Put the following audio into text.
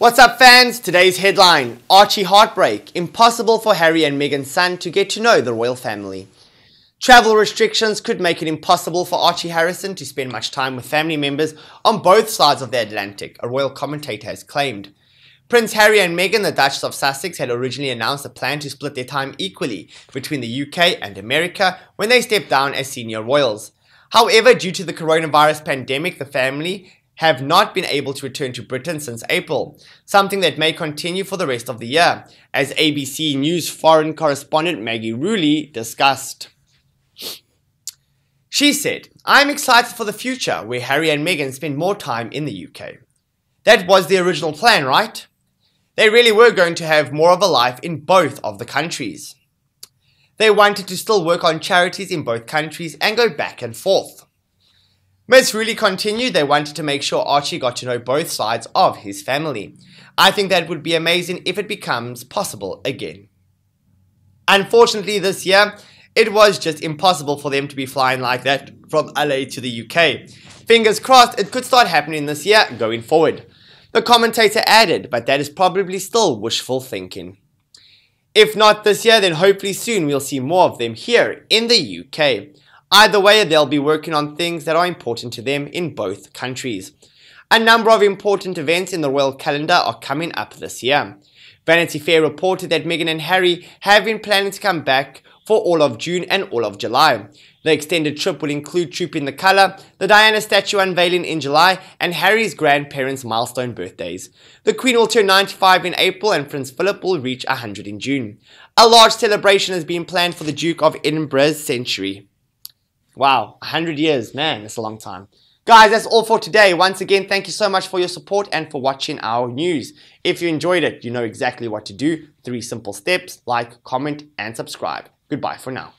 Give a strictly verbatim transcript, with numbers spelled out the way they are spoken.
What's up, fans? Today's headline, Archie heartbreak, impossible for Harry and Meghan's son to get to know the royal family. Travel restrictions could make it impossible for Archie Harrison to spend much time with family members on both sides of the Atlantic, a royal commentator has claimed. Prince Harry and Meghan, the Duchess of Sussex, had originally announced a plan to split their time equally between the U K and America when they stepped down as senior royals. However, due to the coronavirus pandemic, the family have not been able to return to Britain since April, something that may continue for the rest of the year, as A B C News foreign correspondent Maggie Rooley discussed. She said, "I'm excited for the future where Harry and Meghan spend more time in the U K. That was the original plan, right? They really were going to have more of a life in both of the countries. They wanted to still work on charities in both countries and go back and forth." Miz Rooley continued, "They wanted to make sure Archie got to know both sides of his family. I think that would be amazing if it becomes possible again. Unfortunately, this year, it was just impossible for them to be flying like that from L A to the U K. Fingers crossed it could start happening this year going forward." The commentator added, "But that is probably still wishful thinking. If not this year, then hopefully soon we'll see more of them here in the U K. Either way, they'll be working on things that are important to them in both countries." A number of important events in the royal calendar are coming up this year. Vanity Fair reported that Meghan and Harry have been planning to come back for all of June and all of July. The extended trip will include Trooping the Colour, the Diana statue unveiling in July, and Harry's grandparents' milestone birthdays. The Queen will turn ninety-five in April and Prince Philip will reach one hundred in June. A large celebration is being planned for the Duke of Edinburgh's century. Wow, one hundred years, man, that's a long time. Guys, that's all for today. Once again, thank you so much for your support and for watching our news. If you enjoyed it, you know exactly what to do. Three simple steps, like, comment, and subscribe. Goodbye for now.